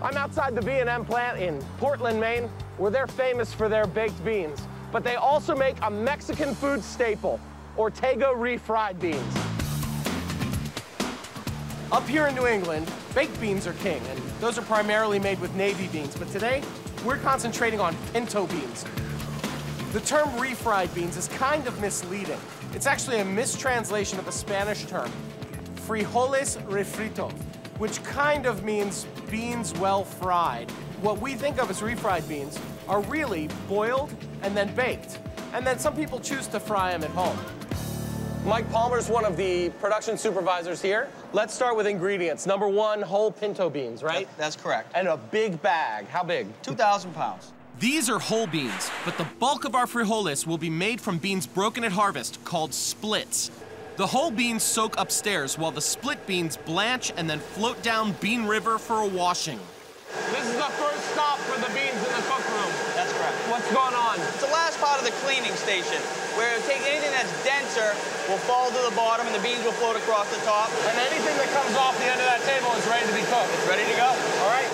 I'm outside the B&M plant in Portland, Maine, where they're famous for their baked beans. But they also make a Mexican food staple, Ortega refried beans. Up here in New England, baked beans are king, and those are primarily made with navy beans. But today, we're concentrating on pinto beans. The term refried beans is kind of misleading. It's actually a mistranslation of a Spanish term, frijoles refrito, which kind of means beans well fried. What we think of as refried beans are really boiled and then baked. And then some people choose to fry them at home. Mike Palmer's one of the production supervisors here. Let's start with ingredients. Number one, whole pinto beans, right? That's correct. And a big bag. How big? 2,000 pounds. These are whole beans, but the bulk of our frijoles will be made from beans broken at harvest, called splits. The whole beans soak upstairs, while the split beans blanch and then float down Bean River for a washing. This is the first stop for the beans in the cook room. That's correct. What's going on? It's the last part of the cleaning station, where anything that's denser will fall to the bottom and the beans will float across the top. And anything that comes off the end of that table is ready to be cooked. It's ready to go. All right.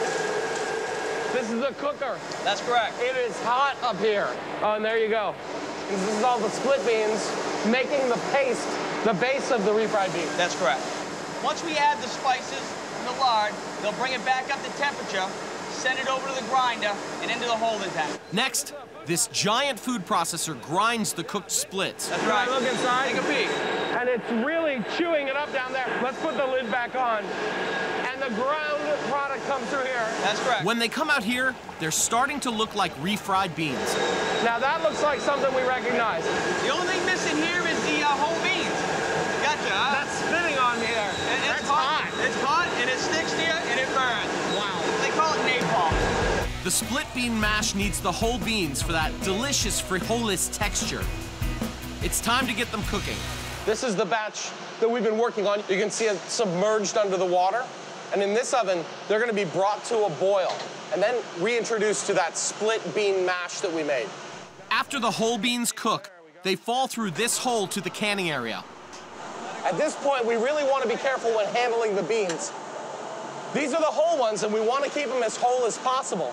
This is the cooker. That's correct. It is hot up here. Oh, and there you go. This is all the split beans making the paste, the base of the refried beans. That's correct. Once we add the spices, the lard, they'll bring it back up to temperature, send it over to the grinder, and into the holding tank. Next, this giant food processor grinds the cooked splits. That's right. Look inside. Take a peek. And it's really chewing it up down there. Let's put the lid back on. And the ground product comes through here. That's correct. When they come out here, they're starting to look like refried beans. Now that looks like something we recognize. The only thing missing here is the whole beans. Gotcha. That's spinning on me there. That's hot. It's hot, and it sticks to you, and it burns. Wow. They call it napalm. The split bean mash needs the whole beans for that delicious frijoles texture. It's time to get them cooking. This is the batch that we've been working on. You can see it submerged under the water. And in this oven, they're going to be brought to a boil and then reintroduced to that split bean mash that we made. After the whole beans cook, they fall through this hole to the canning area. At this point, we really want to be careful when handling the beans. These are the whole ones, and we want to keep them as whole as possible.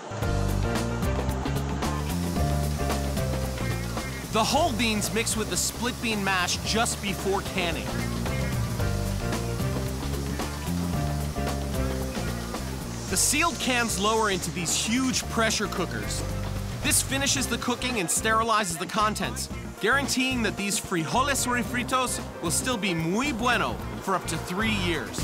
The whole beans mix with the split bean mash just before canning. The sealed cans lower into these huge pressure cookers. This finishes the cooking and sterilizes the contents, guaranteeing that these frijoles refritos will still be muy bueno for up to 3 years.